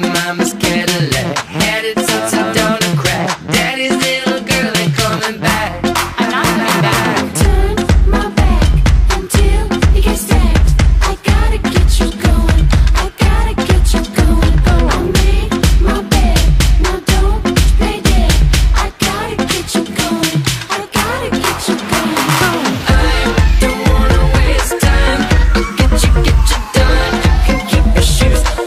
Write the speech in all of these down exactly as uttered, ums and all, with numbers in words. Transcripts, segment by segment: your mama's Cadillac. Headed to Sedona crack. Daddy's little girl ain't coming back. I'm not coming back. Turn my back until you get stacked. I gotta get you going. I gotta get you going. I made my bed. Now don't play dead. I gotta get you going. I gotta get you going. I don't wanna waste time. Get you, get you done. You can keep your shoes on.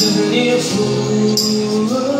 Devenir fou, devenir fou.